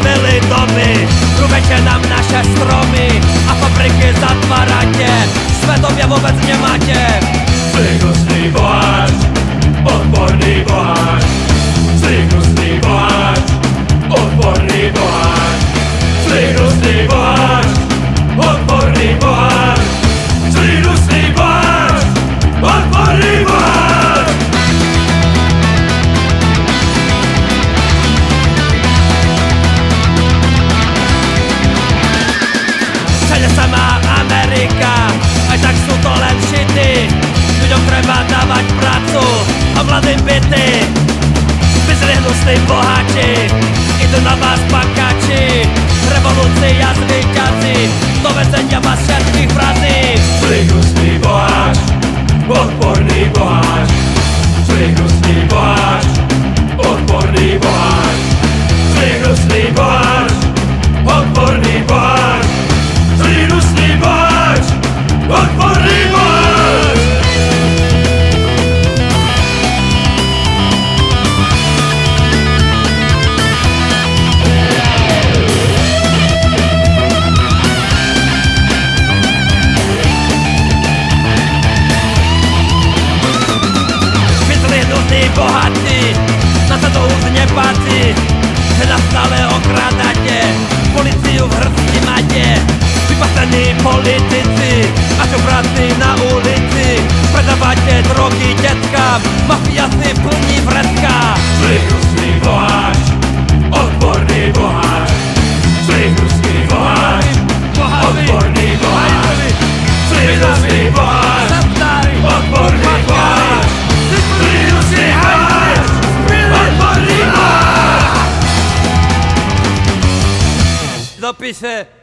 byly domy, trubeče nám naše stromy a fabriky za dva ratě, světově vůbec nematě. Zlíkostný boháč, odporný boháč. Zlíkostný boháč, odporný boháč. Zlíkostný boháč, odporný boháč. Zlíkostný boháč, odporný boháč. Ať tak jsou to len šity, lidem treba dávat prácu a vládem byty. Vyzlihnu s tým bohači, jdu na vás pakači, revoluci a zvíťaci, do vezení vás šestých frazí. Zlíkostný boháč, odporný boháč. Zlíkostný boháč, odporný boháč. Zlíkostný boháč, odporný boháč. Zlíkostný boháč. Odporný boháč! Vyslihnu z ní bohatí, na co to už nepatří, že nás stále okrádáte, policiu v hrsti máte, vypasený politici. Až obratný na ulici, predáváte drogy dětkám, mafia si plní vrecka. Zlíkostný boháč, odporný boháč. Zlíkostný boháč, odporný boháč. Zlíkostný boháč, odporný boháč. Zlíkostný boháč, odporný boháč. Zapíše